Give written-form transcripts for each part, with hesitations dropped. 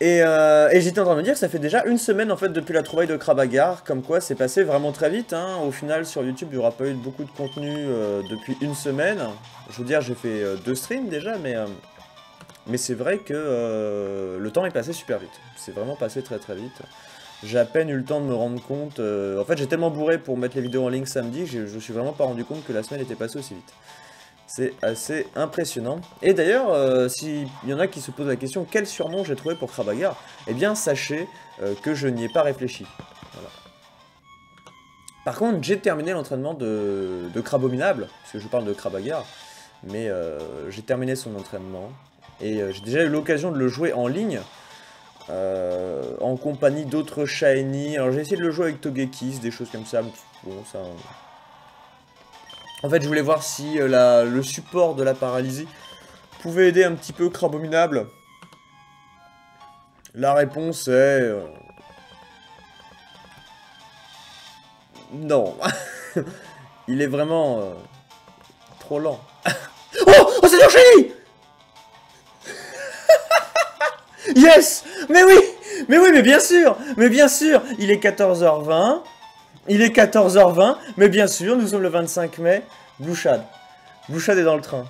Et j'étais en train de me dire, ça fait déjà une semaine en fait depuis la trouvaille de Krabagar, comme quoi c'est passé vraiment très vite, hein. Au final sur YouTube il n'y aura pas eu beaucoup de contenu depuis une semaine. Je veux dire, j'ai fait 2 streams déjà, mais c'est vrai que le temps est passé super vite, c'est vraiment passé très très vite. J'ai à peine eu le temps de me rendre compte, en fait j'ai tellement bourré pour mettre les vidéos en ligne samedi, je ne me suis vraiment pas rendu compte que la semaine était passée aussi vite. C'est assez impressionnant. Et d'ailleurs, s'il y en a qui se posent la question, quel surnom j'ai trouvé pour Krabagar? Eh bien, sachez que je n'y ai pas réfléchi. Voilà. Par contre, j'ai terminé l'entraînement de Crabominable, parce que je vous parle de Krabagar, mais j'ai terminé son entraînement, et j'ai déjà eu l'occasion de le jouer en ligne, en compagnie d'autres Shiny. Alors j'ai essayé de le jouer avec Togekis, des choses comme ça, mais bon, ça... En fait, je voulais voir si le support de la paralysie pouvait aider un petit peu Crabominable. La réponse est... Non. Il est vraiment... trop lent. Oh, c'est Yoshi. Yes. Mais oui, mais bien sûr. Il est 14h20. Mais bien sûr, nous sommes le 25 mai. Blouchade. Blouchade est dans le train.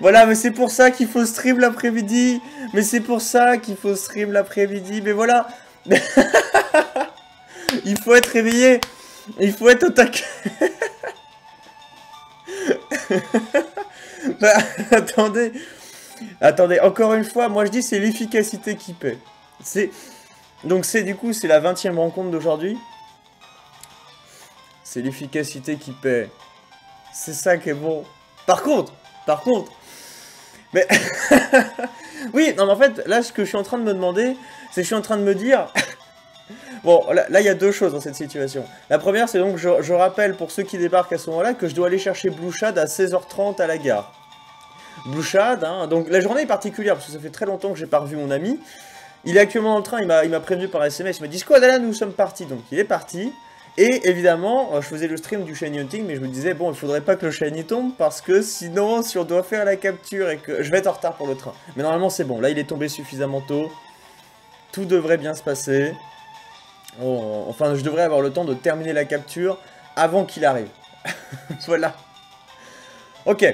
Voilà, mais c'est pour ça qu'il faut stream l'après-midi. Mais voilà. Il faut être réveillé. Il faut être au taquet. Bah, attendez. Encore une fois, moi je dis c'est l'efficacité qui paie. C'est... Donc du coup c'est la 20e rencontre d'aujourd'hui. C'est l'efficacité qui paie. C'est ça qui est bon. Par contre. Mais oui, non mais en fait, là ce que je suis en train de me demander, c'est que je suis en train de me dire. Bon, là il y a 2 choses dans cette situation. La première, c'est donc je rappelle pour ceux qui débarquent à ce moment-là que je dois aller chercher Blouchade à 16h30 à la gare. Blouchade, hein. Donc la journée est particulière parce que ça fait très longtemps que j'ai pas revu mon ami. Il est actuellement dans le train, il m'a prévenu par SMS, il m'a dit « Squad, là, nous sommes partis !» Donc il est parti, et évidemment, je faisais le stream du Shiny Hunting, mais je me disais « Bon, il faudrait pas que le Shiny tombe, parce que sinon, si on doit faire la capture, et que je vais être en retard pour le train. » Mais normalement, c'est bon, là, il est tombé suffisamment tôt, tout devrait bien se passer. Oh, enfin, je devrais avoir le temps de terminer la capture avant qu'il arrive. Voilà. Ok.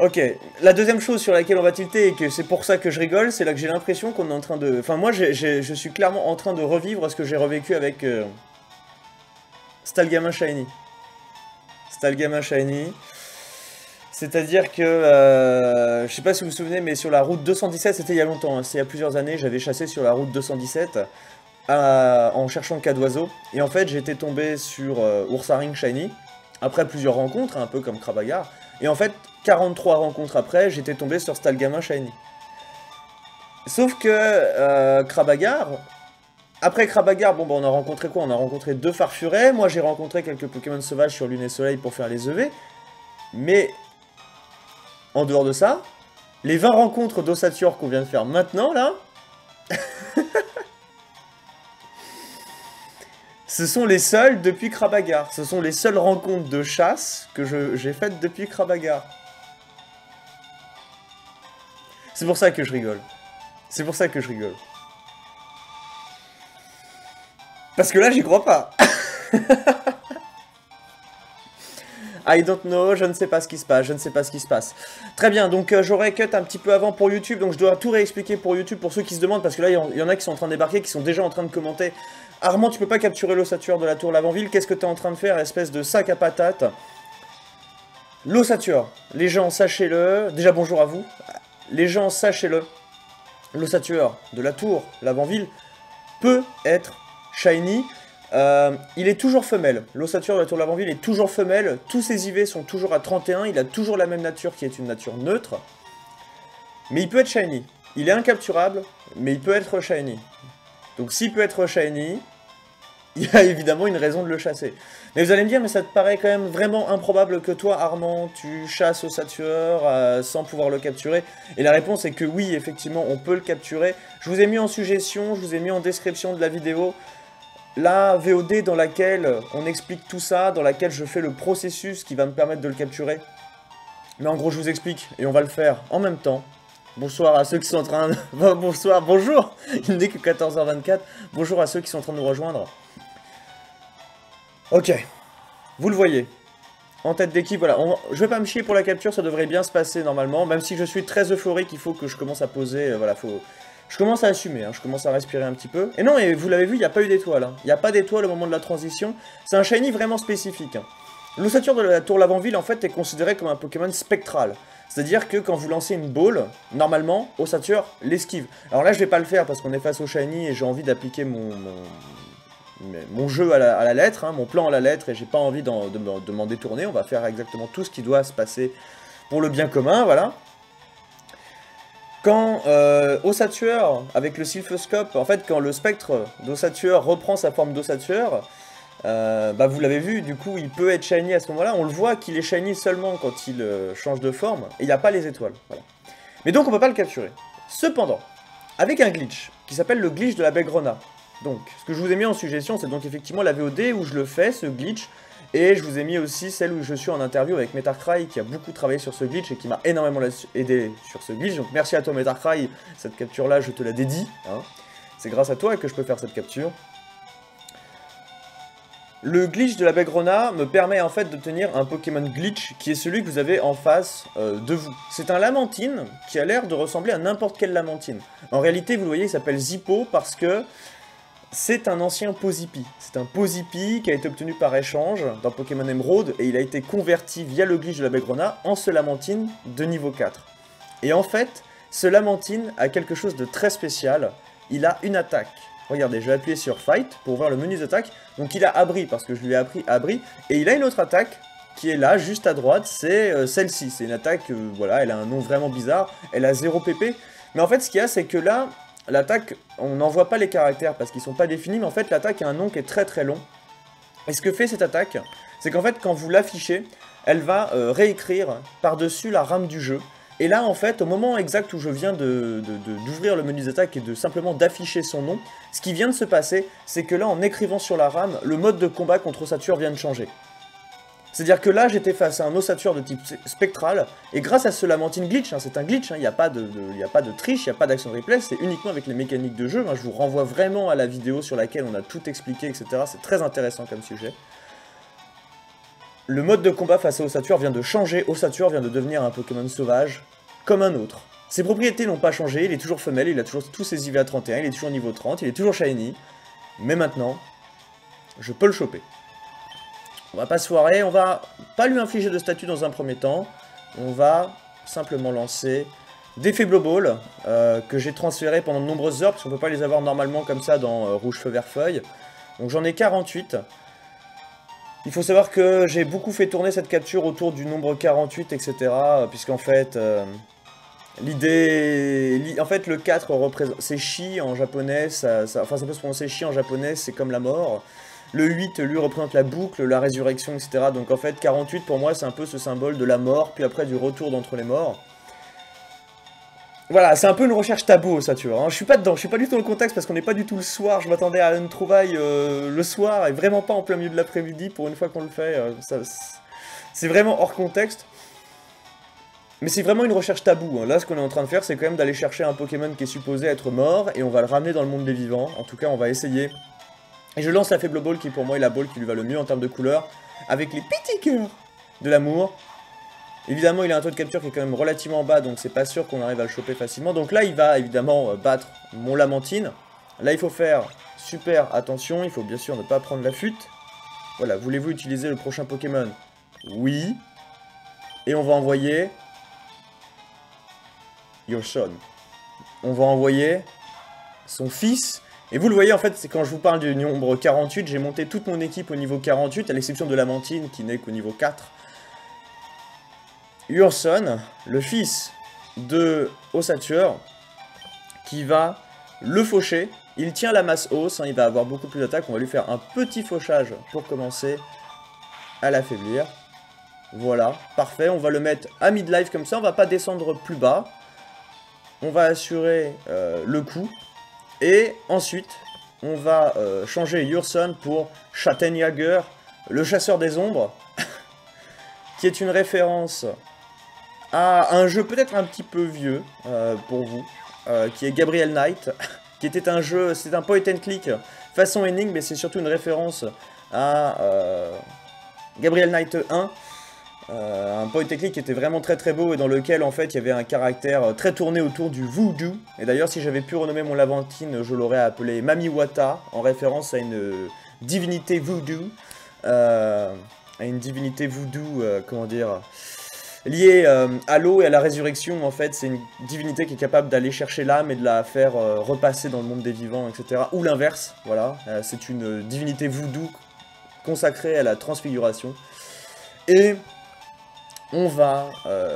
Ok, la deuxième chose sur laquelle on va tilter, et que c'est pour ça que je rigole, c'est là que j'ai l'impression qu'on est en train de... Enfin, moi, je suis clairement en train de revivre ce que j'ai revécu avec Stalgama Shiny. C'est-à-dire que... je sais pas si vous vous souvenez, mais sur la route 217, c'était il y a longtemps, hein, c'était il y a plusieurs années, j'avais chassé sur la route 217 en cherchant le cas d'oiseau. Et en fait, j'étais tombé sur Oursaring Shiny, après plusieurs rencontres, un peu comme Krabagar. Et en fait... 43 rencontres après, j'étais tombé sur Stalgama Shiny. Sauf que Krabagar, après Krabagar, bon bah on a rencontré quoi? On a rencontré 2 farfurets, moi j'ai rencontré quelques Pokémon sauvages sur Lune et Soleil pour faire les EV, mais en dehors de ça, les 20 rencontres d'Ossatueur qu'on vient de faire maintenant là, ce sont les seules depuis Krabagar. Ce sont les seules rencontres de chasse que j'ai faites depuis Krabagar. C'est pour ça que je rigole. Parce que là, j'y crois pas. I don't know, je ne sais pas ce qui se passe, Très bien, donc j'aurais cut un petit peu avant pour YouTube, donc je dois tout réexpliquer pour YouTube, pour ceux qui se demandent, parce que là, il y en a qui sont en train de débarquer, qui sont déjà en train de commenter. Armand, tu peux pas capturer l'Ossatueur de la tour Lavanville, qu'est-ce que t'es en train de faire, espèce de sac à patates? L'Ossatueur, les gens, sachez-le, déjà bonjour à vous, les gens, sachez-le, l'Ossatueur de la tour Lavanville peut être shiny. Il est toujours femelle, l'Ossatueur de la tour Lavanville est toujours femelle, tous ses IV sont toujours à 31, il a toujours la même nature qui est une nature neutre, mais il peut être shiny, il est incapturable, mais il peut être shiny. Donc s'il peut être shiny, il y a évidemment une raison de le chasser. Mais vous allez me dire, mais ça te paraît quand même vraiment improbable que toi, Armand, tu chasses Ossatueur sans pouvoir le capturer. Et la réponse est que oui, effectivement, on peut le capturer. Je vous ai mis en suggestion, je vous ai mis en description de la vidéo, la VOD dans laquelle on explique tout ça, dans laquelle je fais le processus qui va me permettre de le capturer. Mais en gros, je vous explique, et on va le faire en même temps. Bonsoir à ceux qui sont en train de... Bonsoir, bonjour. Il n'est que 14h24. Bonjour à ceux qui sont en train de nous rejoindre. Ok. Vous le voyez. En tête d'équipe, voilà. Je vais pas me chier pour la capture, ça devrait bien se passer normalement. Même si je suis très euphorique, il faut que je commence à poser... voilà, faut... Je commence à assumer, hein. Je commence à respirer un petit peu. Et non, et vous l'avez vu, il n'y a pas eu d'étoile. Hein. Il n'y a pas d'étoile au moment de la transition. C'est un shiny vraiment spécifique. Hein. L'ossature de la tour Lavanville, en fait, est considéré comme un Pokémon spectral. C'est-à-dire que quand vous lancez une balle, normalement, Ossature l'esquive. Alors là, je vais pas le faire parce qu'on est face au shiny et j'ai envie d'appliquer mon jeu à la lettre, hein, mon plan à la lettre, et j'ai pas envie de m'en détourner. On va faire exactement tout ce qui doit se passer pour le bien commun, voilà. Quand Ossatueur, avec le Sylphescope, en fait, quand le spectre d'Ossatueur reprend sa forme d'Ossatueur, bah vous l'avez vu, du coup il peut être shiny à ce moment-là, on le voit qu'il est shiny seulement quand il change de forme, et il n'y a pas les étoiles, voilà. Mais donc on peut pas le capturer. Cependant, avec un glitch, qui s'appelle le glitch de la Belgrona. Donc, ce que je vous ai mis en suggestion, c'est donc effectivement la VOD où je le fais, ce glitch, et je vous ai mis aussi celle où je suis en interview avec Metarcry, qui a beaucoup travaillé sur ce glitch et qui m'a énormément aidé sur ce glitch, donc merci à toi Metarcry, cette capture-là je te la dédie, hein. C'est grâce à toi que je peux faire cette capture. Le glitch de la Belgrona me permet en fait d'obtenir un Pokémon glitch qui est celui que vous avez en face de vous. C'est un Lamantine qui a l'air de ressembler à n'importe quelle Lamantine. En réalité, vous le voyez, il s'appelle Zippo parce que c'est un ancien Pozipi. C'est un Pozipi qui a été obtenu par échange dans Pokémon Emerald et il a été converti via le glitch de la Belgrona en ce Lamantine de niveau 4. Et en fait, ce Lamantine a quelque chose de très spécial. Il a une attaque. Regardez, je vais appuyer sur Fight pour voir le menu d'attaque. Donc il a abri, parce que je lui ai appris abri. Et il a une autre attaque qui est là, juste à droite, c'est celle-ci. C'est une attaque, voilà, elle a un nom vraiment bizarre. Elle a 0 PP. Mais en fait, ce qu'il y a, c'est que là, l'attaque, on n'en voit pas les caractères parce qu'ils ne sont pas définis. Mais en fait, l'attaque a un nom qui est très très long. Et ce que fait cette attaque, c'est qu'en fait, quand vous l'affichez, elle va réécrire par-dessus la rame du jeu. Et là, en fait, au moment exact où je viens d'ouvrir le menu d'attaque et de simplement d'afficher son nom, ce qui vient de se passer, c'est que là, en écrivant sur la rame, le mode de combat contre Ossatueur vient de changer. C'est-à-dire que là, j'étais face à un Ossatueur de type spectral, et grâce à ce Lamantine glitch, hein, c'est un glitch, hein, il n'y a pas de triche, il n'y a pas d'action replay, c'est uniquement avec les mécaniques de jeu, hein, je vous renvoie vraiment à la vidéo sur laquelle on a tout expliqué, etc. C'est très intéressant comme sujet. Le mode de combat face à Ossatueur vient de changer, Ossatueur vient de devenir un Pokémon sauvage, comme un autre. Ses propriétés n'ont pas changé, il est toujours femelle, il a toujours tous ses IV à 31, il est toujours niveau 30, il est toujours shiny. Mais maintenant, je peux le choper. On va pas se foirer, on va pas lui infliger de statut dans un premier temps. On va simplement lancer des Faibloball que j'ai transférés pendant de nombreuses heures, parce qu'on peut pas les avoir normalement comme ça dans Rouge Feu Vert Feuille. Donc j'en ai 48. Il faut savoir que j'ai beaucoup fait tourner cette capture autour du nombre 48, etc. Puisqu'en fait, l'idée... En fait, le 4 représente... C'est chi en japonais, enfin ça peut se prononcer chi en japonais, c'est comme la mort. Le 8, lui, représente la boucle, la résurrection, etc. Donc en fait, 48, pour moi, c'est un peu ce symbole de la mort, puis après du retour d'entre les morts. Voilà, c'est un peu une recherche tabou, ça, tu vois. Hein. Je suis pas dedans, je suis pas du tout dans le contexte parce qu'on n'est pas du tout le soir. Je m'attendais à une trouvaille le soir et vraiment pas en plein milieu de l'après-midi pour une fois qu'on le fait. C'est vraiment hors contexte. Mais c'est vraiment une recherche tabou. Hein. Là, ce qu'on est en train de faire, c'est quand même d'aller chercher un Pokémon qui est supposé être mort et on va le ramener dans le monde des vivants. En tout cas, on va essayer. Et je lance la Faible Ball qui, pour moi, est la ball qui lui va le mieux en termes de couleur avec les petits cœurs de l'amour. Évidemment, il a un taux de capture qui est quand même relativement bas, donc c'est pas sûr qu'on arrive à le choper facilement. Donc là, il va évidemment battre mon Lamantine. Là, il faut faire super attention, il faut bien sûr ne pas prendre la fuite. Voilà, voulez-vous utiliser le prochain Pokémon? Oui. Et on va envoyer... Yoshon. On va envoyer son fils. Et vous le voyez, en fait, c'est quand je vous parle du nombre 48, j'ai monté toute mon équipe au niveau 48, à l'exception de Lamantine qui n'est qu'au niveau 4. Urson, le fils de Ossatueur, qui va le faucher. Il tient la masse os, hein, il va avoir beaucoup plus d'attaques. On va lui faire un petit fauchage pour commencer à l'affaiblir. Voilà, parfait. On va le mettre à midlife comme ça. On va pas descendre plus bas. On va assurer le coup. Et ensuite, on va changer Urson pour Schattenjäger, le chasseur des ombres, qui est une référence à un jeu peut-être un petit peu vieux pour vous, qui est Gabriel Knight, qui était un jeu, c'est un point and click façon énigme, mais c'est surtout une référence à Gabriel Knight 1, un point and click qui était vraiment très très beau et dans lequel en fait il y avait un caractère très tourné autour du voodoo. Et d'ailleurs si j'avais pu renommer mon Lamantine, je l'aurais appelé Mami Wata, en référence à une divinité voodoo, comment dire, liée à l'eau et à la résurrection. En fait, c'est une divinité qui est capable d'aller chercher l'âme et de la faire repasser dans le monde des vivants, etc. Ou l'inverse, voilà. C'est une divinité voodoo consacrée à la transfiguration. Et on va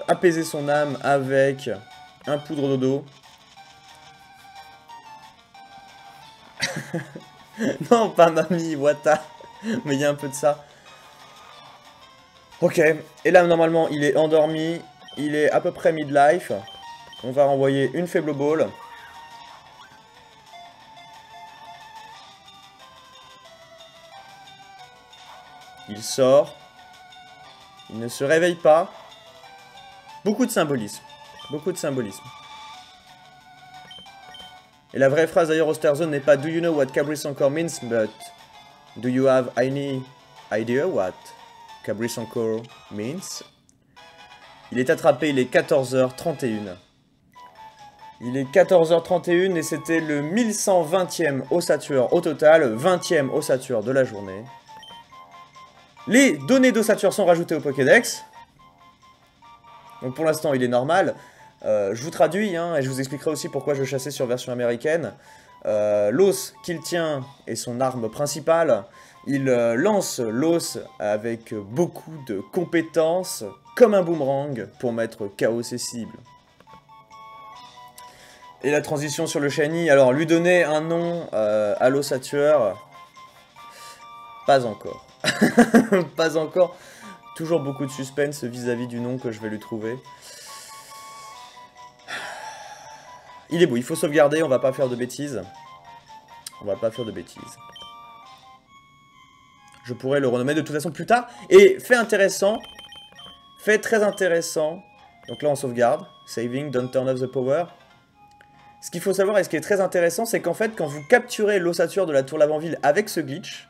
apaiser son âme avec un poudre dodo. Non, pas Mami Wata, mais il y a un peu de ça. Ok, et là normalement il est endormi, il est à peu près mid-life. On va renvoyer une faible ball. Il sort. Il ne se réveille pas. Beaucoup de symbolisme. Beaucoup de symbolisme. Et la vraie phrase d'ailleurs Osterzone n'est pas « Do you know what Cabri Sankor means, but do you have any idea what ?» Cabri Sankor means. Il est attrapé, il est 14h31. Il est 14h31 et c'était le 1120e Ossatueur au total, 20e Ossatueur de la journée. Les données d'Ossatueur sont rajoutées au Pokédex. Donc pour l'instant il est normal. Je vous traduis hein, et je vous expliquerai aussi pourquoi je chassais sur version américaine. L'os qu'il tient est son arme principale. Il lance l'os avec beaucoup de compétences, comme un boomerang, pour mettre KO ses cibles. Et la transition sur le shiny, alors lui donner un nom à l'Ossatueur, pas encore. Pas encore, toujours beaucoup de suspense vis-à-vis du nom que je vais lui trouver. Il est beau, il faut sauvegarder, on va pas faire de bêtises. On va pas faire de bêtises. Je pourrais le renommer de toute façon plus tard. Et fait très intéressant. Donc là on sauvegarde, saving, don't turn off the power. Ce qu'il faut savoir et ce qui est très intéressant, c'est qu'en fait quand vous capturez l'Ossature de la tour Lavanville avec ce glitch,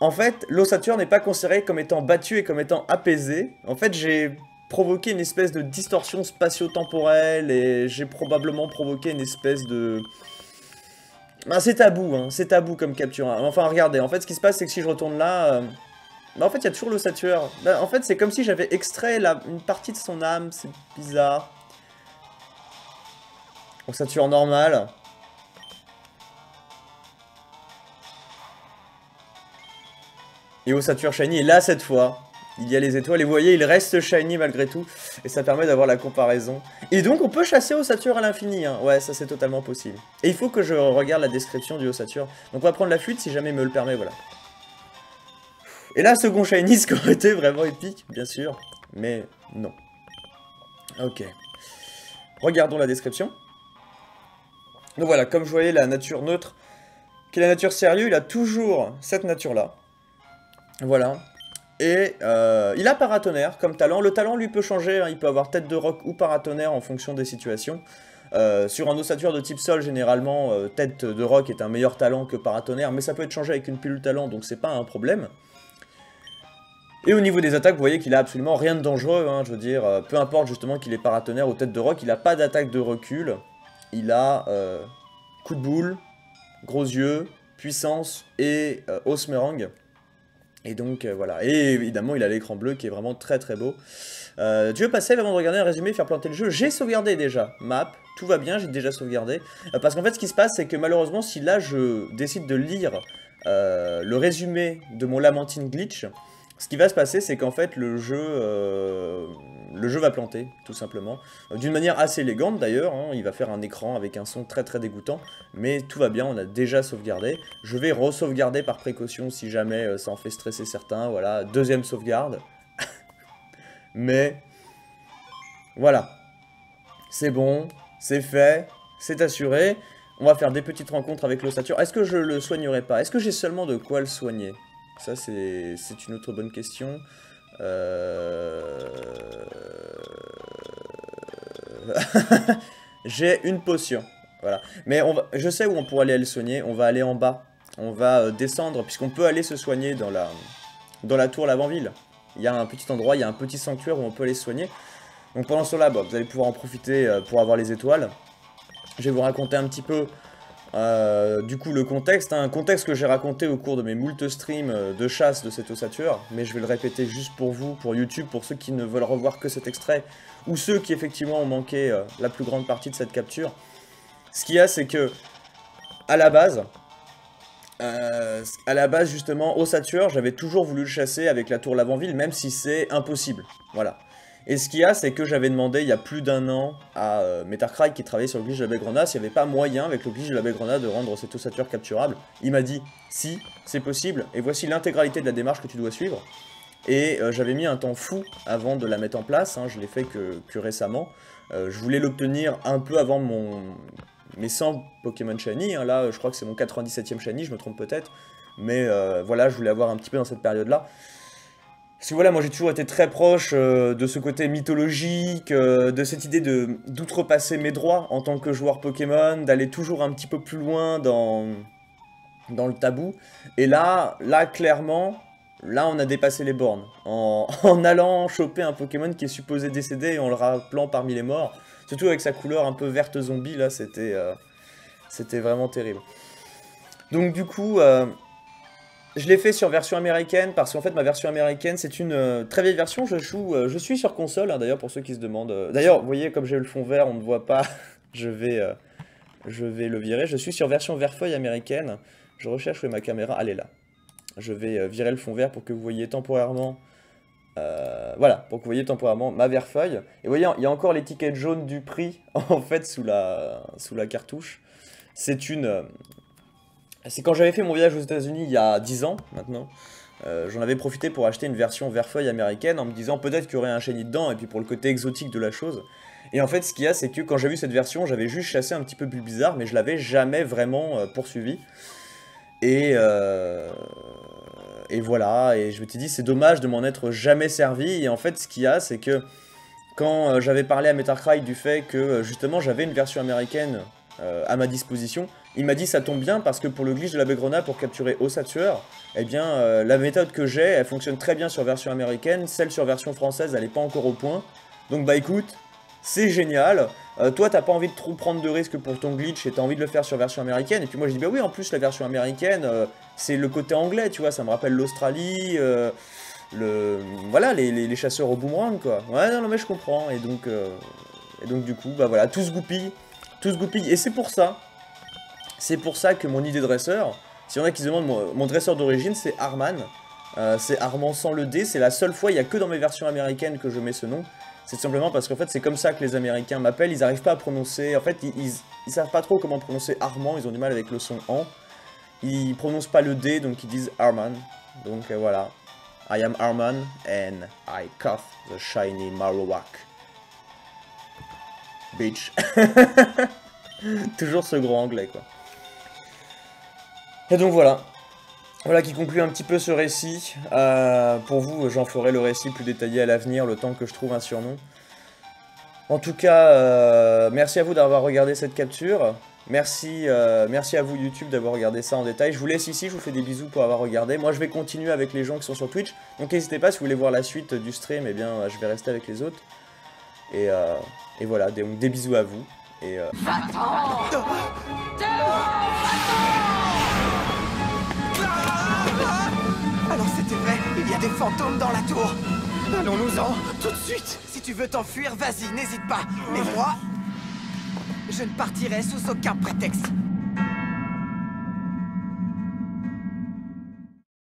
en fait l'Ossature n'est pas considéré comme étant battu et comme étant apaisé. En fait j'ai provoqué une espèce de distorsion spatio-temporelle et j'ai probablement provoqué une espèce de... Ah, c'est tabou comme capture. Enfin, regardez, en fait, ce qui se passe, c'est que si je retourne là... en fait, il y a toujours l'Ossatueur. En fait, c'est comme si j'avais extrait une partie de son âme. C'est bizarre. Ossatueur normal. Et Ossatueur shiny. Et là, cette fois, il y a les étoiles. Et vous voyez, il reste shiny malgré tout. Et ça permet d'avoir la comparaison. Et donc, on peut chasser Ossatueur à l'infini. Hein. Ouais, ça c'est totalement possible. Et il faut que je regarde la description du Ossatueur. Donc, on va prendre la fuite si jamais il me le permet. Voilà. Et là, second shiny, ce qui aurait été vraiment épique, bien sûr. Mais non. Ok. Regardons la description. Donc voilà, comme je voyais, la nature neutre, qui est la nature sérieuse, il a toujours cette nature-là. Voilà. Et il a paratonnerre comme talent. Le talent lui peut changer, hein. Il peut avoir tête de roc ou paratonnerre en fonction des situations. Sur un ossature de type sol, généralement, tête de roc est un meilleur talent que paratonnerre, mais ça peut être changé avec une pilule talent, donc c'est pas un problème. Et au niveau des attaques, vous voyez qu'il a absolument rien de dangereux, hein, je veux dire, peu importe justement qu'il est paratonnerre ou tête de roc, il a pas d'attaque de recul. Il a coup de boule, gros yeux, puissance et os meringue. Et donc voilà, et évidemment il a l'écran bleu qui est vraiment très très beau. Tu veux passer avant de regarder un résumé et faire planter le jeu? J'ai sauvegardé déjà, map, tout va bien, j'ai déjà sauvegardé. Parce qu'en fait ce qui se passe c'est que malheureusement si là je décide de lire le résumé de mon Lamantine glitch, ce qui va se passer c'est qu'en fait le jeu va planter tout simplement. D'une manière assez élégante d'ailleurs, hein, il va faire un écran avec un son très très dégoûtant. Mais tout va bien, on a déjà sauvegardé. Je vais re-sauvegarder par précaution si jamais ça en fait stresser certains. Voilà, deuxième sauvegarde. Mais voilà, c'est bon, c'est fait, c'est assuré. On va faire des petites rencontres avec l'Ossature. Est-ce que je le soignerai pas? Est-ce que j'ai seulement de quoi le soigner? Ça c'est une autre bonne question. J'ai une potion. Voilà. Mais on va... je sais où on pourra aller le soigner. On va aller en bas. On va descendre, puisqu'on peut aller se soigner dans la tour Lavanville. Il y a un petit endroit, il y a un petit sanctuaire où on peut aller se soigner. Donc pendant ce temps-là, bah, vous allez pouvoir en profiter pour avoir les étoiles. Je vais vous raconter un petit peu du coup le contexte. Un contexte que j'ai raconté au cours de mes moult streams de chasse de cet ossature. Mais je vais le répéter juste pour vous, pour YouTube, pour ceux qui ne veulent revoir que cet extrait. Ou ceux qui effectivement ont manqué la plus grande partie de cette capture. Ce qu'il y a, c'est que à la base justement, Ossatueur, j'avais toujours voulu le chasser avec la tour Lavanville, même si c'est impossible. Voilà. Et ce qu'il y a, c'est que j'avais demandé il y a plus d'un an à Metarcry qui travaillait sur le glitch de la baie grenade s'il n'y avait pas moyen avec le glitch de la baie grenade de rendre cet Ossatueur capturable. Il m'a dit si, c'est possible, et voici l'intégralité de la démarche que tu dois suivre. Et j'avais mis un temps fou avant de la mettre en place, hein, je l'ai fait que récemment. Je voulais l'obtenir un peu avant mes 100 Pokémon Shiny, hein, là je crois que c'est mon 97e Shiny, je me trompe peut-être. Mais voilà, je voulais avoir un petit peu dans cette période-là. Parce que voilà, moi j'ai toujours été très proche de ce côté mythologique, de cette idée d'outrepasser mes droits en tant que joueur Pokémon, d'aller toujours un petit peu plus loin dans le tabou. Et là clairement... Là, on a dépassé les bornes. En allant choper un Pokémon qui est supposé décédé et en le rappelant parmi les morts. Surtout avec sa couleur un peu verte zombie, là, c'était vraiment terrible. Donc du coup, je l'ai fait sur version américaine, parce qu'en fait, ma version américaine, c'est une très vieille version. Je suis sur console, hein, d'ailleurs, pour ceux qui se demandent. D'ailleurs, vous voyez, comme j'ai le fond vert, on ne voit pas. Je vais le virer. Je suis sur version vert-feuille américaine. Je recherche où est ma caméra. Elle est là. Je vais virer le fond vert pour que vous voyez temporairement ma verfeuille. Et vous voyez, il y a encore l'étiquette jaune du prix en fait sous la cartouche. C'est quand j'avais fait mon voyage aux États-Unis il y a 10 ans maintenant. J'en avais profité pour acheter une version verfeuille américaine en me disant peut-être qu'il y aurait un shiny dedans et puis pour le côté exotique de la chose. Et en fait ce qu'il y a c'est que quand j'ai vu cette version j'avais juste chassé un petit peu plus bizarre mais je l'avais jamais vraiment poursuivi. Et voilà, et je me suis dit c'est dommage de m'en être jamais servi. Et en fait ce qu'il y a c'est que quand j'avais parlé à Metarcry du fait que justement j'avais une version américaine à ma disposition, il m'a dit ça tombe bien parce que pour le glitch de la baie grenade pour capturer Ossatueur, eh bien la méthode que j'ai elle fonctionne très bien sur version américaine, celle sur version française elle n'est pas encore au point. Donc bah écoute, c'est génial. Toi t'as pas envie de trop prendre de risques pour ton glitch et t'as envie de le faire sur version américaine. Et puis moi je dis bah oui en plus la version américaine c'est le côté anglais tu vois, ça me rappelle l'Australie, voilà les chasseurs au boomerang quoi. Ouais non mais je comprends et donc du coup bah voilà tout se goupille et c'est pour ça que mon idée de dresseur, s'il y en a qui se demandent mon dresseur d'origine c'est Arman, c'est Armand sans le D, c'est la seule fois, il n'y a que dans mes versions américaines que je mets ce nom. C'est simplement parce qu'en fait c'est comme ça que les Américains m'appellent, ils n'arrivent pas à prononcer, en fait ils savent pas trop comment prononcer Armand, ils ont du mal avec le son en. Ils prononcent pas le D donc ils disent Arman. Donc voilà, I am Arman and I cuff the shiny Marowak. Bitch. Toujours ce gros anglais quoi. Et donc voilà. Voilà qui conclut un petit peu ce récit. Pour vous, j'en ferai le récit plus détaillé à l'avenir, le temps que je trouve un surnom. En tout cas, merci à vous d'avoir regardé cette capture. Merci à vous YouTube d'avoir regardé ça en détail. Je vous laisse ici, je vous fais des bisous pour avoir regardé. Moi, je vais continuer avec les gens qui sont sur Twitch. Donc n'hésitez pas, si vous voulez voir la suite du stream, eh bien, je vais rester avec les autres. Et voilà, donc des bisous à vous. Et alors c'était vrai, il y a des fantômes dans la tour. Allons-nous-en, tout de suite. Si tu veux t'enfuir, vas-y, n'hésite pas. Mais moi, je ne partirai sous aucun prétexte.